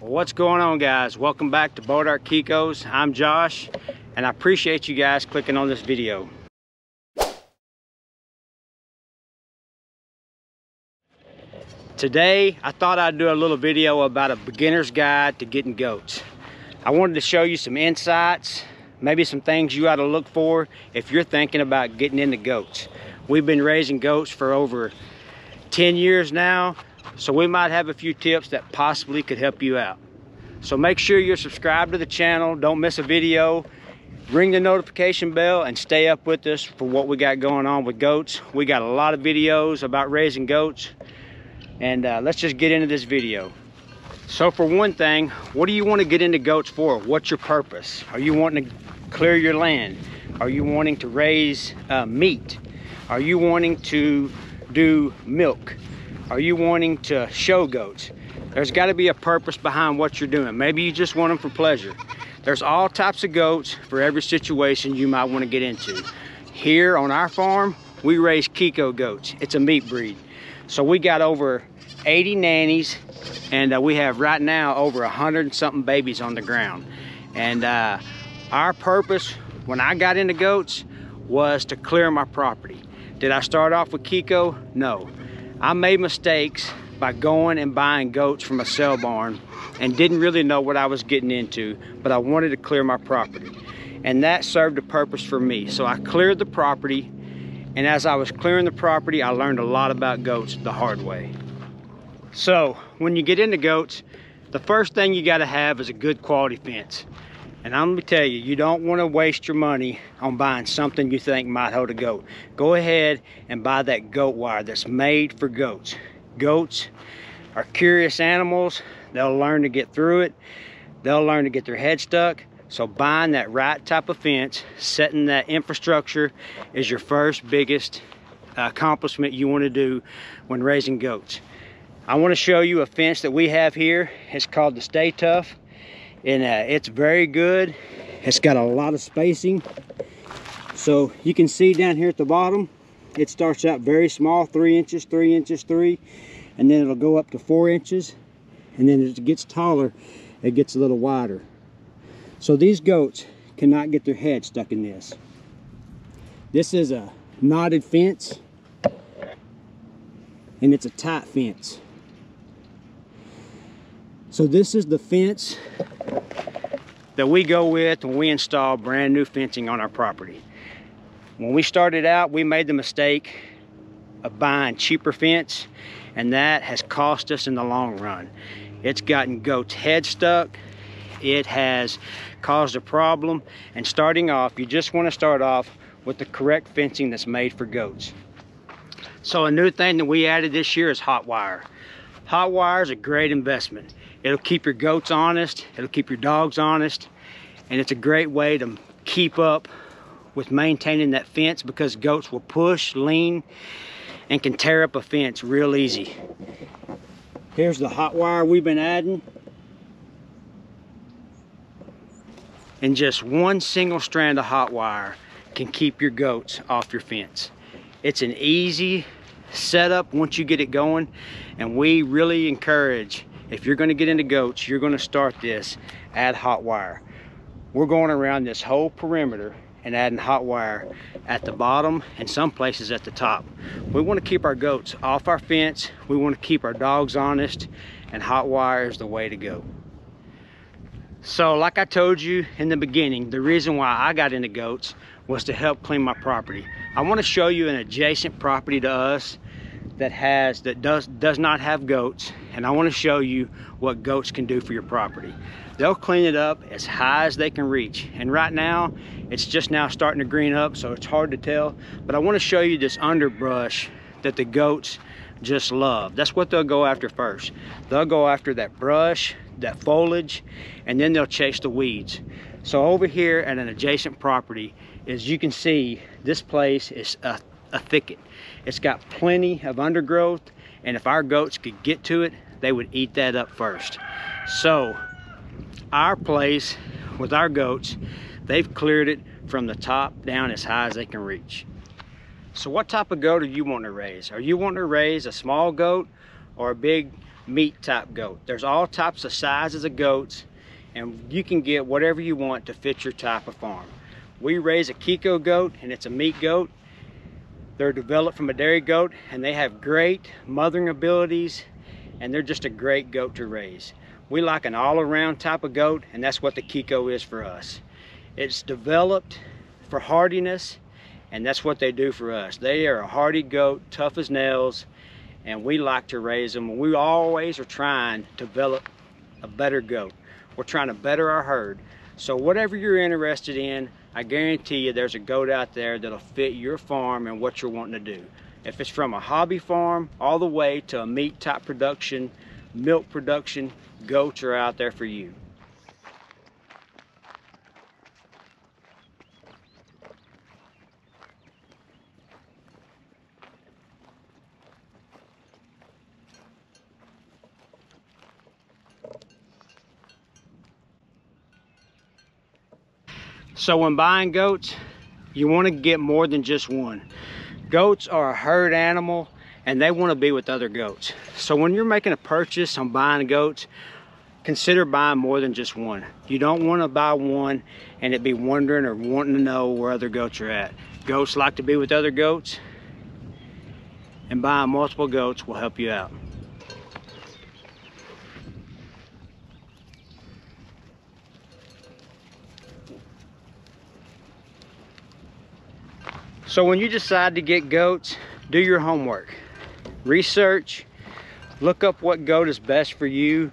What's going on, guys? Welcome back to Bois D' Arc Kiko's. I'm Josh, and I appreciate you guys clicking on this video. Today, I thought I'd do a little video about a beginner's guide to getting goats. I wanted to show you some insights, maybe some things you ought to look for if you're thinking about getting into goats. We've been raising goats for over 10 years now, so we might have a few tips that possibly could help you out. So make sure you're subscribed to the channel, don't miss a video, ring the notification bell, and stay up with us for what we got going on with goats. We got a lot of videos about raising goats, and let's just get into this video. So for one thing, what do you want to get into goats for? What's your purpose? Are you wanting to clear your land? Are you wanting to raise meat? Are you wanting to do milk? Are you wanting to show goats? There's got to be a purpose behind what you're doing. Maybe you just want them for pleasure. There's all types of goats for every situation you might want to get into. Here on our farm, we raise Kiko goats. It's a meat breed. So we got over 80 nannies, and we have right now over 100 and something babies on the ground. And our purpose when I got into goats was to clear my property. Did I start off with Kiko? No. I made mistakes by going and buying goats from a sale barn and didn't really know what I was getting into, but I wanted to clear my property. And that served a purpose for me. So I cleared the property, and as I was clearing the property, I learned a lot about goats the hard way. So when you get into goats, the first thing you gotta have is a good quality fence. And I'm gonna tell you, you don't wanna waste your money on buying something you think might hold a goat. Go ahead and buy that goat wire that's made for goats. Goats are curious animals. They'll learn to get through it. They'll learn to get their head stuck. So buying that right type of fence, setting that infrastructure is your first biggest accomplishment you wanna do when raising goats. I wanna show you a fence that we have here. It's called the Stay Tough. And it's very good. It's got a lot of spacing. So you can see down here at the bottom, it starts out very small, 3 inches, 3 inches, 3, and then it'll go up to 4 inches. And then as it gets taller, it gets a little wider. So these goats cannot get their head stuck in this. This is a knotted fence, and it's a tight fence. So this is the fence that we go with when we install brand new fencing on our property. When we started out, we made the mistake of buying cheaper fence, and that has cost us in the long run. It's gotten goats' heads stuck. It has caused a problem. And starting off, you just want to start off with the correct fencing that's made for goats. So a new thing that we added this year is Hotwire. Hotwire is a great investment. It'll keep your goats honest, it'll keep your dogs honest, and it's a great way to keep up with maintaining that fence because goats will push, lean, and can tear up a fence real easy. Here's the Hotwire we've been adding. And just one single strand of Hotwire can keep your goats off your fence. It's an easy setup once you get it going, and we really encourage, if you're going to get into goats, you're going to start this, add Hotwire. We're going around this whole perimeter and adding Hotwire at the bottom and some places at the top. We want to keep our goats off our fence. We want to keep our dogs honest, and Hotwire is the way to go. So like I told you in the beginning, the reason why I got into goats was to help clean my property. I want to show you an adjacent property to us that does not have goats, and I want to show you what goats can do for your property. They'll clean it up as high as they can reach, and right now it's just now starting to green up, so it's hard to tell, but I want to show you this underbrush that the goats just love. That's what they'll go after first. They'll go after that brush, that foliage, and then they'll chase the weeds. So over here at an adjacent property, as you can see, this place is a thicket. It's got plenty of undergrowth, and if our goats could get to it, they would eat that up first. So our place with our goats, they've cleared it from the top down as high as they can reach. So what type of goat are you wanting to raise? Are you wanting to raise a small goat or a big meat type goat. There's all types of sizes of goats, and you can get whatever you want to fit your type of farm. We raise a Kiko goat, and it's a meat goat. They're developed from a dairy goat, and they have great mothering abilities, and they're just a great goat to raise. We like an all-around type of goat, and that's what the Kiko is for us. It's developed for hardiness, and that's what they do for us. They are a hardy goat, tough as nails, and we like to raise them. We always are trying to develop a better goat. We're trying to better our herd. So whatever you're interested in, I guarantee you there's a goat out there that'll fit your farm and what you're wanting to do. If it's from a hobby farm all the way to a meat type production, milk production, goats are out there for you. So when buying goats, you want to get more than just one. Goats are a herd animal, and they want to be with other goats. So when you're making a purchase on buying goats, consider buying more than just one. You don't want to buy one and it be wondering or wanting to know where other goats are at. Goats like to be with other goats, and buying multiple goats will help you out. So when you decide to get goats, do your homework. Research, look up what goat is best for you.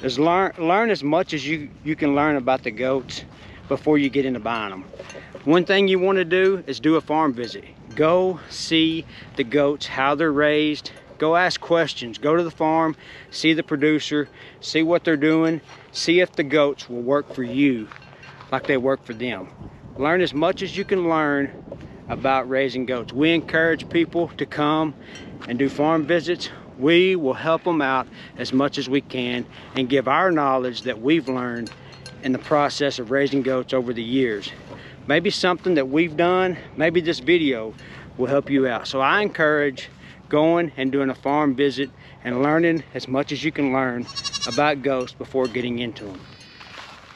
Just learn as much as you can learn about the goats before you get into buying them. One thing you want to do is do a farm visit. Go see the goats, how they're raised. Go ask questions, go to the farm, see the producer, see what they're doing, see if the goats will work for you like they work for them. Learn as much as you can learn about raising goats. We encourage people to come and do farm visits. We will help them out as much as we can and give our knowledge that we've learned in the process of raising goats over the years. Maybe something that we've done, maybe this video will help you out. So I encourage going and doing a farm visit and learning as much as you can learn about goats before getting into them.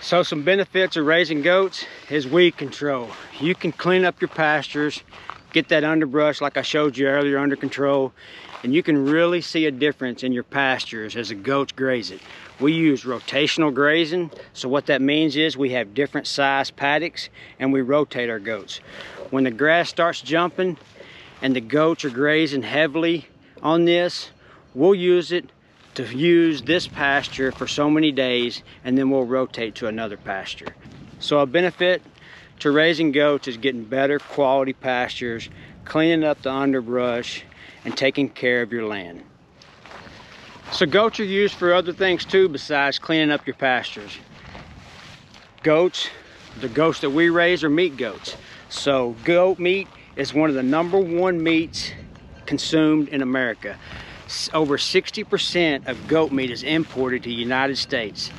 So some benefits of raising goats is weed control. You can clean up your pastures, get that underbrush like I showed you earlier under control, and you can really see a difference in your pastures as the goats graze it. We use rotational grazing, so what that means is we have different size paddocks and we rotate our goats. When the grass starts jumping and the goats are grazing heavily on this, we'll use it to use this pasture for so many days, and then we'll rotate to another pasture. So a benefit to raising goats is getting better quality pastures, cleaning up the underbrush, and taking care of your land. So goats are used for other things too besides cleaning up your pastures. Goats, the goats that we raise are meat goats. So goat meat is one of the #1 meats consumed in America. Over 60% of goat meat is imported to the United States.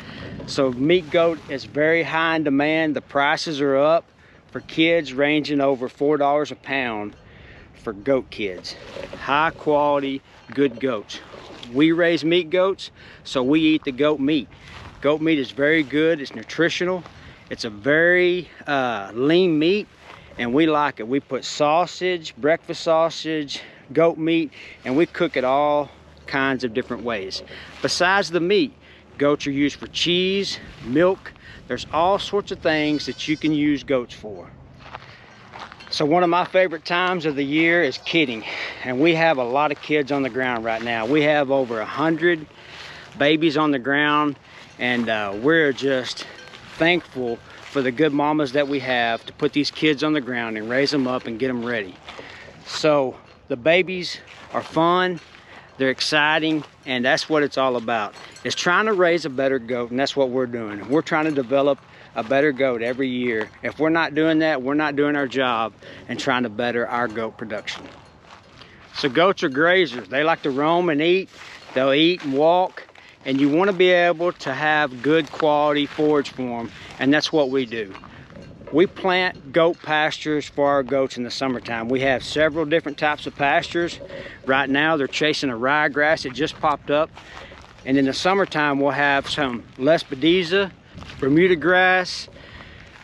So meat goat is very high in demand. The prices are up for kids ranging over $4 a pound for goat kids. High quality, good goats. We raise meat goats, so we eat the goat meat. Goat meat is very good, it's nutritional. It's a very lean meat, and we like it. We put sausage, breakfast sausage, goat meat, and we cook it all kinds of different ways. Besides the meat, goats are used for cheese, milk. There's all sorts of things that you can use goats for. So one of my favorite times of the year is kidding, and we have a lot of kids on the ground right now. We have over 100 babies on the ground, and we're just thankful for the good mamas that we have to put these kids on the ground and raise them up and get them ready. So the babies are fun, they're exciting, and that's what it's all about. It's trying to raise a better goat, and that's what we're doing. We're trying to develop a better goat every year. If we're not doing that, we're not doing our job and trying to better our goat production. So goats are grazers. They like to roam and eat. They'll eat and walk, and you want to be able to have good quality forage for them, and that's what we do. We plant goat pastures for our goats in the summertime. We have several different types of pastures. Right now, they're chasing a ryegrass that just popped up. And in the summertime, we'll have some Lespedeza, Bermuda grass.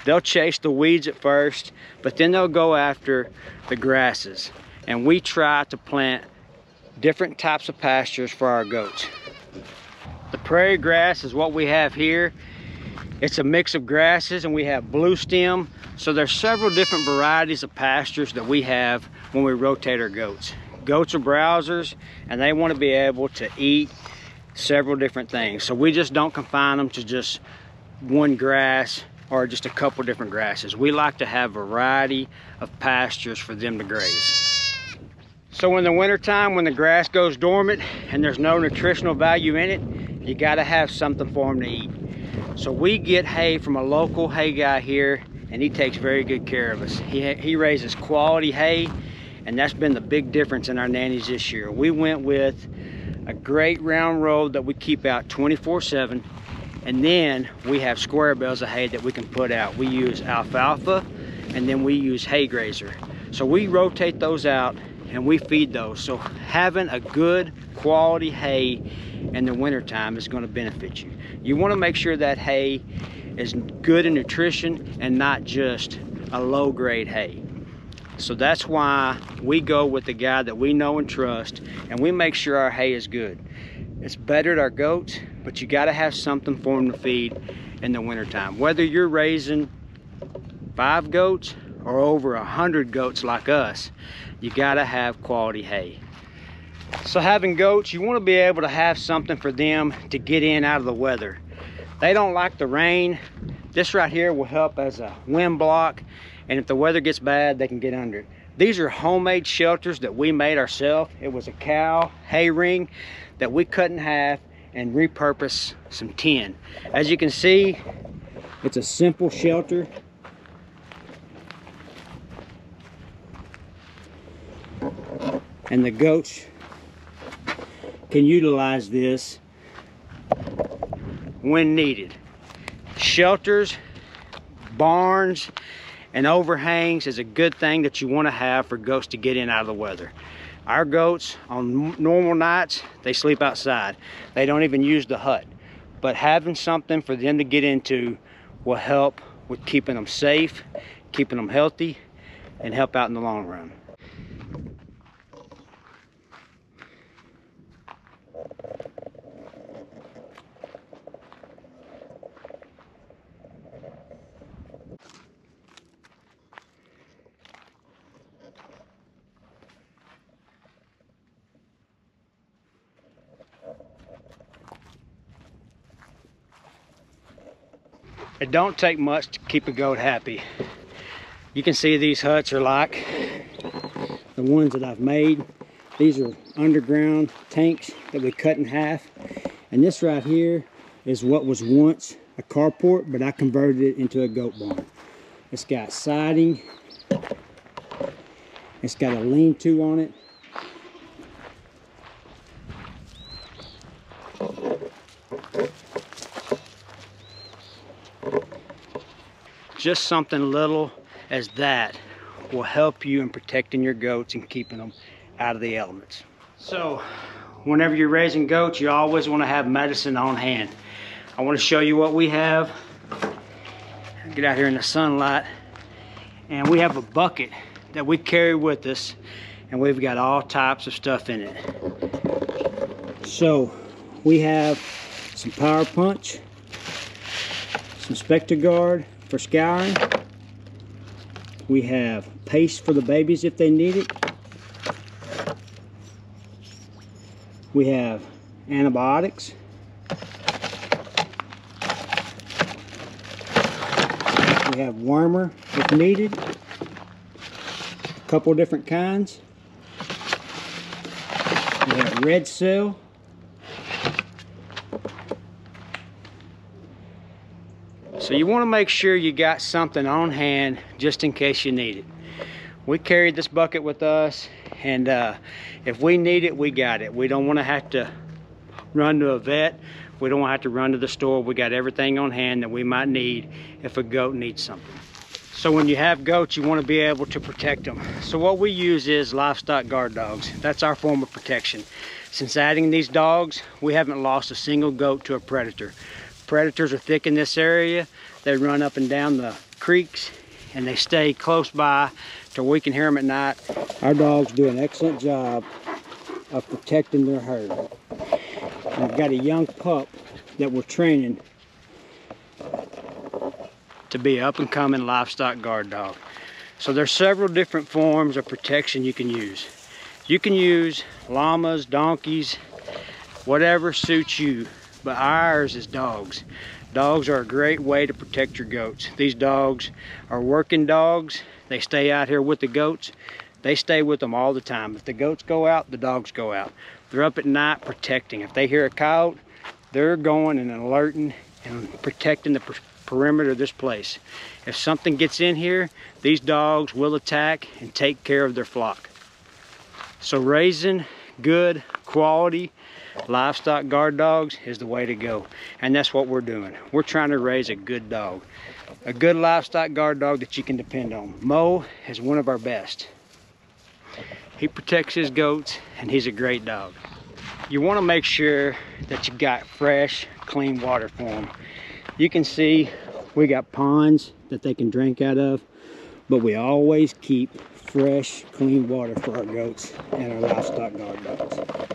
They'll chase the weeds at first, but then they'll go after the grasses. And we try to plant different types of pastures for our goats. The prairie grass is what we have here. It's a mix of grasses, and we have blue stem. So there's several different varieties of pastures that we have when we rotate our goats. Goats are browsers, and they want to be able to eat several different things. So we just don't confine them to just one grass or just a couple different grasses. We like to have a variety of pastures for them to graze. So in the wintertime, when the grass goes dormant and there's no nutritional value in it, you gotta have something for them to eat. So we get hay from a local hay guy here, and he takes very good care of us. He raises quality hay, and that's been the big difference in our nannies this year. We went with a great round row that we keep out 24/7, and then we have square bales of hay that we can put out. We use alfalfa, and then we use hay grazer. So we rotate those out and we feed those. So having a good quality hay in the wintertime is going to benefit you. You want to make sure that hay is good in nutrition and not just a low grade hay. So that's why we go with the guy that we know and trust, and we make sure our hay is good. It's better to our goats, but you got to have something for them to feed in the wintertime. Whether you're raising 5 goats or over 100 goats like us, you gotta have quality hay. So having goats, you wanna be able to have something for them to get in out of the weather. They don't like the rain. This right here will help as a wind block, and if the weather gets bad, they can get under it. These are homemade shelters that we made ourselves. It was a cow hay ring that we cut in half and repurposed some tin. As you can see, it's a simple shelter. And the goats can utilize this when needed. Shelters, barns, and overhangs is a good thing that you want to have for goats to get in out of the weather. Our goats, on normal nights, they sleep outside. They don't even use the hut. But having something for them to get into will help with keeping them safe, keeping them healthy, and help out in the long run. It don't take much to keep a goat happy. You can see these huts are like the ones that I've made. These are underground tanks that we cut in half. And this right here is what was once a carport, but I converted it into a goat barn. It's got siding. It's got a lean-to on it. Just something little as that will help you in protecting your goats and keeping them out of the elements. So whenever you're raising goats, you always want to have medicine on hand. I want to show you what we have. Get out here in the sunlight. And we have a bucket that we carry with us, and we've got all types of stuff in it. So we have some Power Punch, some Spectra Guard for scouring. We have paste for the babies if they need it. We have antibiotics. We have wormer if needed. A couple different kinds. We have red cell. So you want to make sure you got something on hand just in case you need it. We carried this bucket with us, and if we need it, we got it. We don't want to have to run to a vet. We don't want to have to run to the store. We got everything on hand that we might need if a goat needs something. So when you have goats, you want to be able to protect them. So what we use is livestock guard dogs. That's our form of protection. Since adding these dogs, we haven't lost a single goat to a predator. Predators are thick in this area. They run up and down the creeks and they stay close by till we can hear them at night. Our dogs do an excellent job of protecting their herd. We've got a young pup that we're training to be an up-and-coming livestock guard dog. So there's several different forms of protection you can use. You can use llamas, donkeys, whatever suits you, but ours is dogs. Dogs are a great way to protect your goats. These dogs are working dogs. They stay out here with the goats. They stay with them all the time. If the goats go out, the dogs go out. They're up at night protecting. If they hear a coyote, they're going and alerting and protecting the perimeter of this place. If something gets in here, these dogs will attack and take care of their flock. So raising good quality livestock guard dogs is the way to go, and that's what we're doing. We're trying to raise a good dog, a good livestock guard dog that you can depend on. Mo is one of our best. He protects his goats and he's a great dog. You want to make sure that you got fresh, clean water for them. You can see we got ponds that they can drink out of, but we always keep fresh, clean water for our goats and our livestock guard dogs.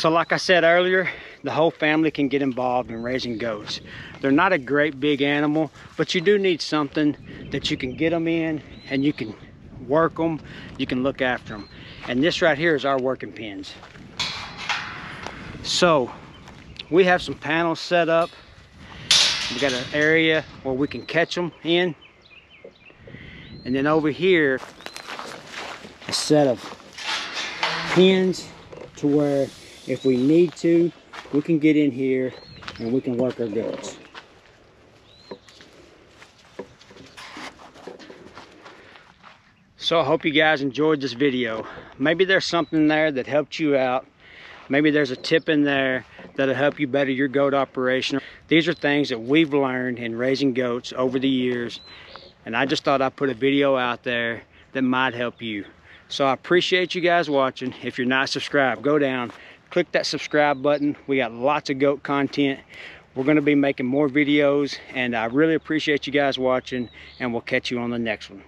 So like I said earlier, the whole family can get involved in raising goats. They're not a great big animal, but you do need something that you can get them in and you can work them, you can look after them. And this right here is our working pens. So we have some panels set up. We got an area where we can catch them in. And then over here, a set of pens to where if we need to, we can get in here and we can work our goats. So I hope you guys enjoyed this video. Maybe there's something there that helped you out. Maybe there's a tip in there that'll help you better your goat operation. These are things that we've learned in raising goats over the years, and I just thought I'd put a video out there that might help you. So I appreciate you guys watching. If you're not subscribed, go down, click that subscribe button. We got lots of goat content. We're going to be making more videos, and I really appreciate you guys watching, and we'll catch you on the next one.